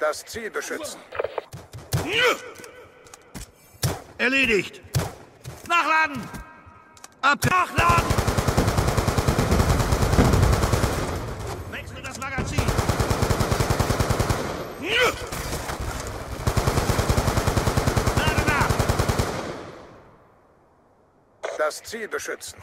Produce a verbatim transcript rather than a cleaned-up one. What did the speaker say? Das Ziel beschützen. Erledigt. Nachladen! Ab! Nachladen! Wechsel das Magazin! Lade nach! Das Ziel beschützen.